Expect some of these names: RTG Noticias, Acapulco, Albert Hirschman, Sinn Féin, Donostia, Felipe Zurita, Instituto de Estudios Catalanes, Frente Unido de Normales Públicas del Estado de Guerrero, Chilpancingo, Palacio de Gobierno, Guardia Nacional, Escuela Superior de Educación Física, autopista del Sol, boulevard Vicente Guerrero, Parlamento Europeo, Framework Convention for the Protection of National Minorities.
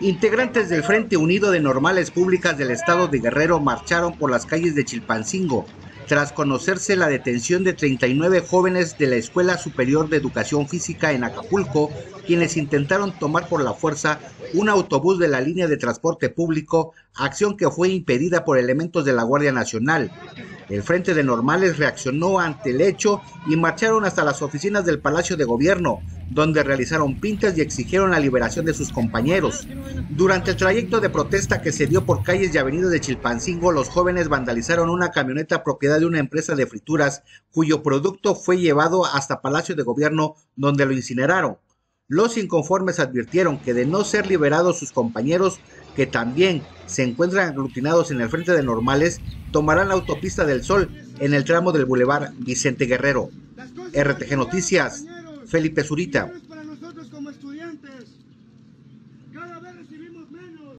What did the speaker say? Integrantes del Frente Unido de Normales Públicas del Estado de Guerrero marcharon por las calles de Chilpancingo tras conocerse la detención de 39 jóvenes de la Escuela Superior de Educación Física en Acapulco, quienes intentaron tomar por la fuerza un autobús de la línea de transporte público, acción que fue impedida por elementos de la Guardia Nacional. El Frente de Normales reaccionó ante el hecho y marcharon hasta las oficinas del Palacio de Gobierno, donde realizaron pintas y exigieron la liberación de sus compañeros. Durante el trayecto de protesta que se dio por calles y avenidas de Chilpancingo, los jóvenes vandalizaron una camioneta propiedad de una empresa de frituras, cuyo producto fue llevado hasta Palacio de Gobierno, donde lo incineraron. Los inconformes advirtieron que de no ser liberados sus compañeros, que también se encuentran aglutinados en el Frente de Normales, tomarán la autopista del Sol en el tramo del boulevard Vicente Guerrero. RTG Noticias, Felipe Zurita.